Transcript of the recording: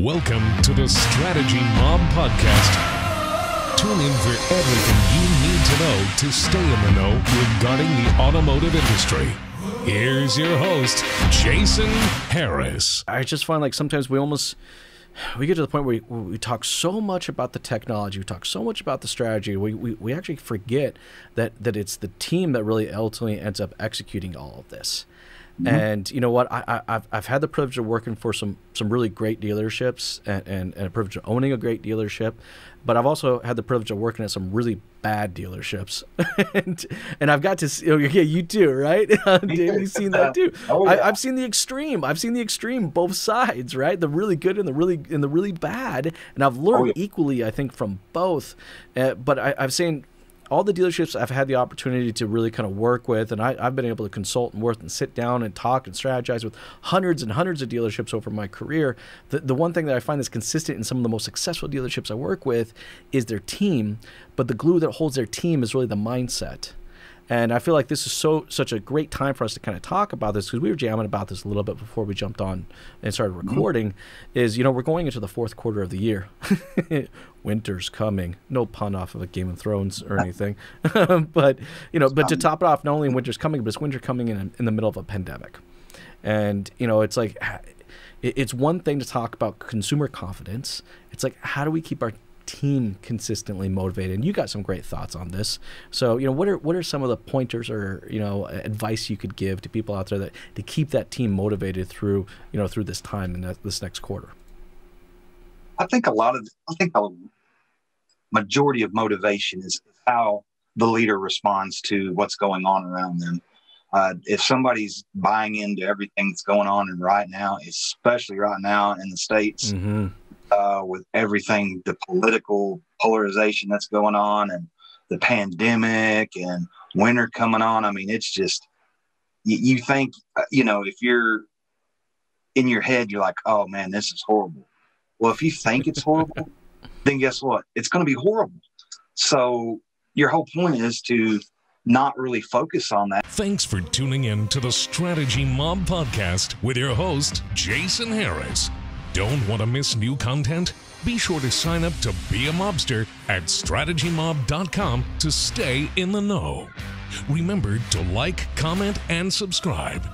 Welcome to the Strategy Mob Podcast. Tune in for everything you need to know to stay in the know regarding the automotive industry. Here's your host, Jason Harris. I just find like sometimes we get to the point where we talk so much about the technology, we talk so much about the strategy, we actually forget that it's the team that really ultimately ends up executing all of this. And you know what? I've had the privilege of working for some really great dealerships and a privilege of owning a great dealership, but I've also had the privilege of working at some really bad dealerships, and I've got to see, yeah, you too, right? Dave, you've seen that too. Oh, yeah. I've seen the extreme. I've seen the extreme, both sides, right? The really good and the really bad, and I've learned equally, I think, from both. But I've seen all the dealerships I've had the opportunity to really kind of work with, and I've been able to consult and work and sit down and talk and strategize with hundreds and hundreds of dealerships over my career. The one thing that I find that's consistent in some of the most successful dealerships I work with is their team, but the glue that holds their team is really the mindset. And I feel like this is such a great time for us to kind of talk about this, because we were jamming about this a little bit before we jumped on and started recording, is, you know, we're going into the fourth quarter of the year. Winter's coming. No pun off of a Game of Thrones or anything. But, you know, but to top it off, not only winter's coming, but it's winter coming in the middle of a pandemic. And, you know, it's like, it's one thing to talk about consumer confidence. It's like, how do we keep our team consistently motivated? And you got some great thoughts on this, so you know, what are some of the pointers or, you know, advice you could give to people out there that to keep that team motivated through, you know, through this time and this next quarter? I think a majority of motivation is how the leader responds to what's going on around them. If somebody's buying into everything that's going on, and right now, especially right now in the States, with everything, the political polarization that's going on and the pandemic and winter coming on. I mean, it's just, you think, you know, if you're in your head, you're like, oh man, this is horrible. Well, if you think it's horrible, then guess what? It's going to be horrible. So your whole point is to not really focus on that. Thanks for tuning in to the Strategy Mob Podcast with your host, Jason Harris. Don't want to miss new content? Be sure to sign up to Be a Mobster at strategymob.com to stay in the know. Remember to like, comment, and subscribe.